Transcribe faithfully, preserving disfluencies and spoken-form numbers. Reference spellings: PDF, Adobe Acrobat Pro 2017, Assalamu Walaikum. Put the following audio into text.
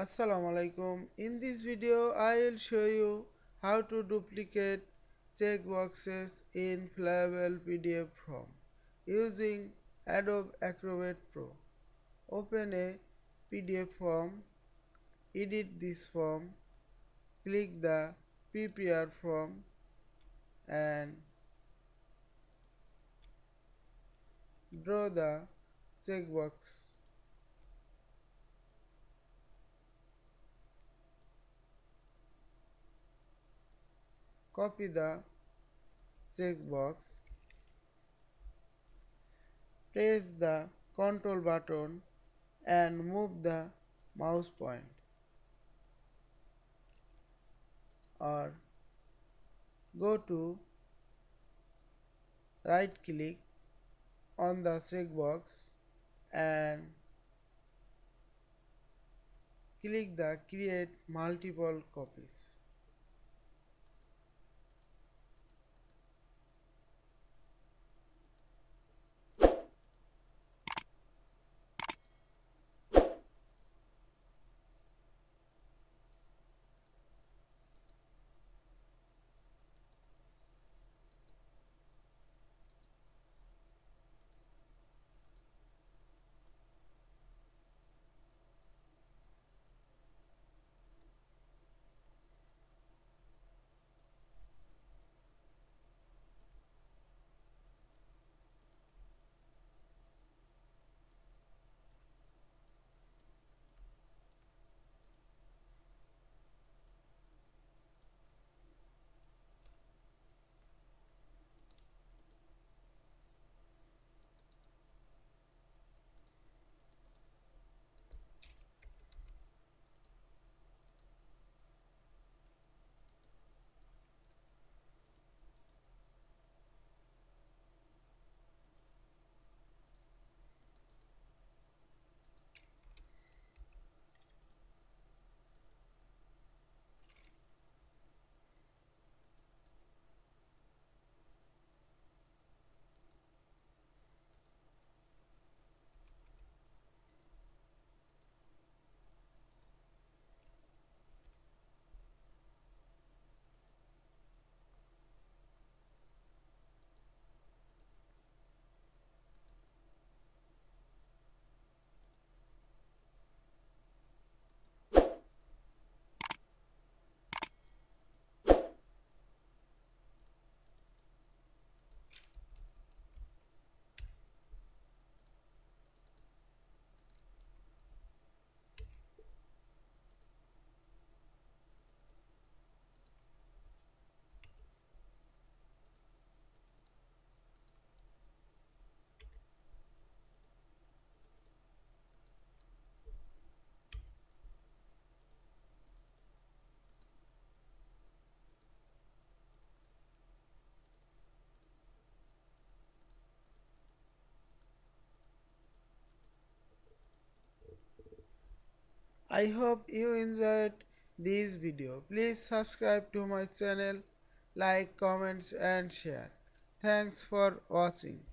Assalamualaikum. In this video I will show you how to duplicate checkboxes in flyable P D F form using Adobe Acrobat Pro. Open a P D F form, edit this form, click the P P R form and draw the checkbox. Copy the checkbox, press the control button and move the mouse point or go to right click on the checkbox and click the create multiple copies. I hope you enjoyed this video. Please subscribe to my channel, like, comments and share. Thanks for watching.